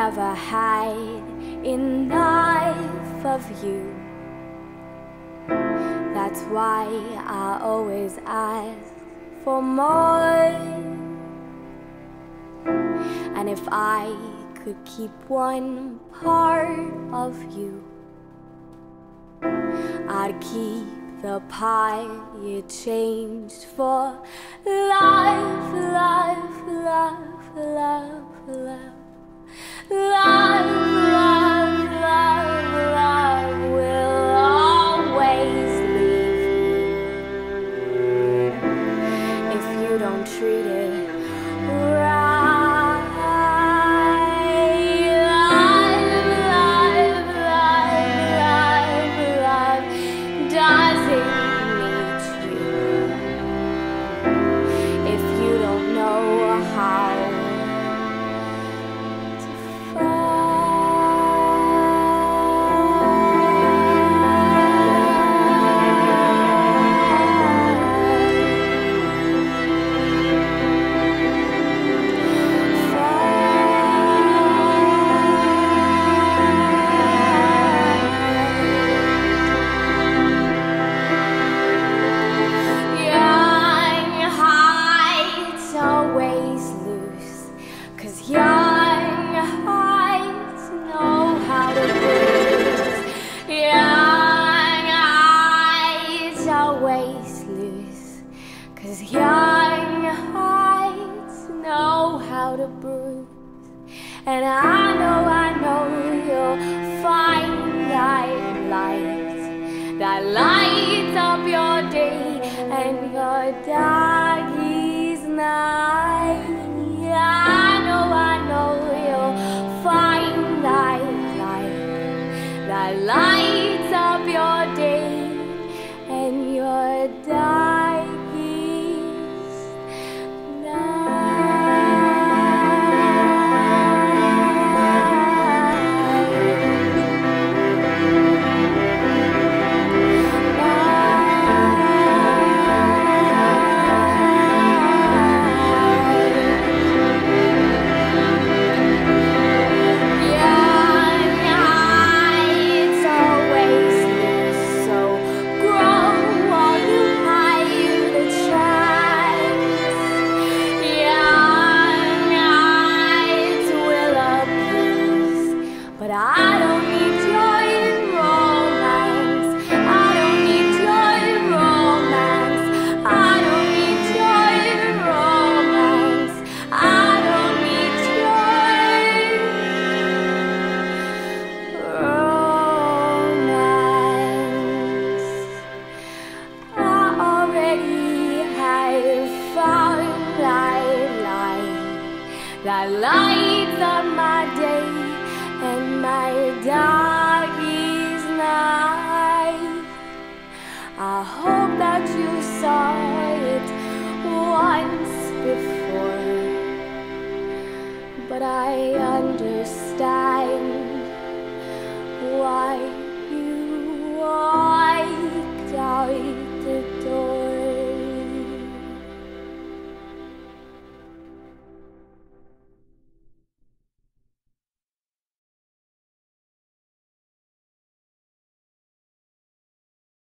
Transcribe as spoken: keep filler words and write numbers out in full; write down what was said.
never hide enough of you. That's why I always ask for more. And if I could keep one part of you, I'd keep the pie you changed for life, life, life, life, life, life, life, life, life will always leave me if you don't treat it right. And I know, I know you'll find that light that lights up your day and your doggy's night. I know, I know you'll find that light that lights up your day and your doggy's night. That lights up my day and my doggy's night. I hope that you saw it once before, but I understand.